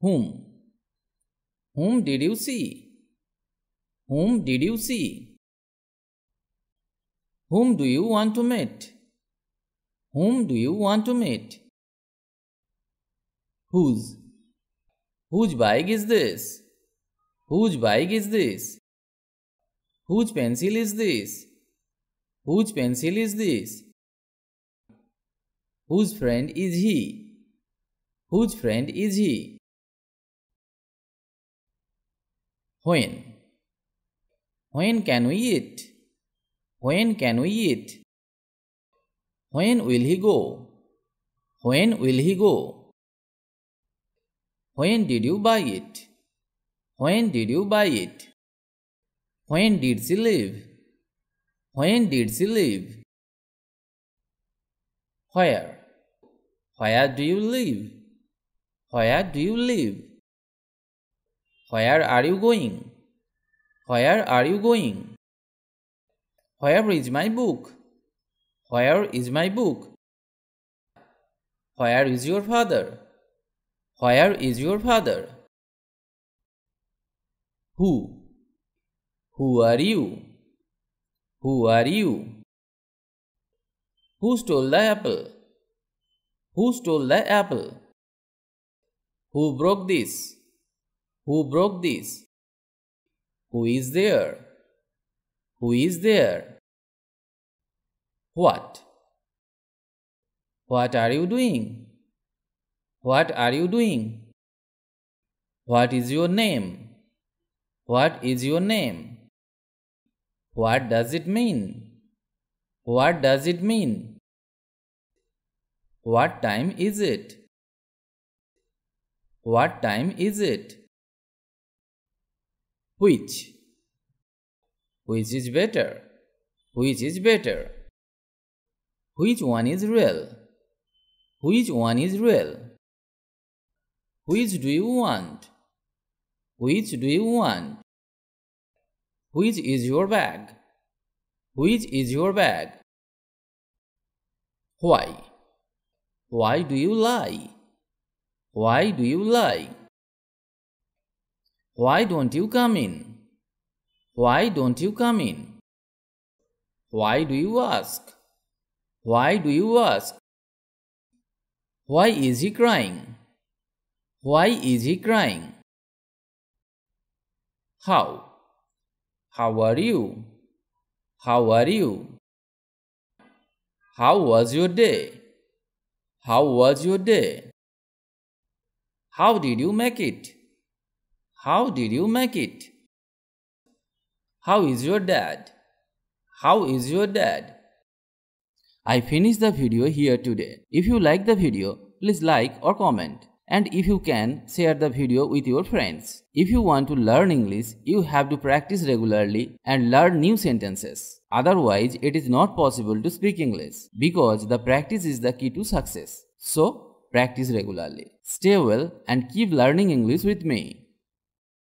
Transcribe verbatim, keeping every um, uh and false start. Whom? Whom did you see? Whom did you see? Whom do you want to meet? Whom do you want to meet? Whose? Whose bike is this? Whose bike is this? Whose pencil is this? Whose pencil is this? Whose friend is he? Whose friend is he? When? When can we eat? When can we eat? When will he go? When will he go? When did you buy it? When did you buy it? When did she leave? When did she leave? Where? Where do you live? Where do you live? Where are you going? Where are you going? Where is my book? Where is my book? Where is your father? Where is your father? Who? Who are you? Who are you? Who stole the apple? Who stole the apple? Who broke this? Who broke this? Who is there? Who is there? What? What are you doing? What are you doing? What is your name? What is your name? What does it mean? What does it mean? What time is it? What time is it? Which? Which is better? Which is better? Which one is real? Which one is real? Which do you want? Which do you want? Which is your bag? Which is your bag? Why? Why do you lie? Why do you lie? Why don't you come in? Why don't you come in? Why do you ask? Why do you ask? Why is he crying? Why is he crying? How? How are you? How are you? How was your day? How was your day? How did you make it? How did you make it? How is your dad? How is your dad? I finish the video here today. If you like the video, please like or comment. And if you can, share the video with your friends. If you want to learn English, you have to practice regularly and learn new sentences. Otherwise, it is not possible to speak English because the practice is the key to success. So, practice regularly. Stay well and keep learning English with me.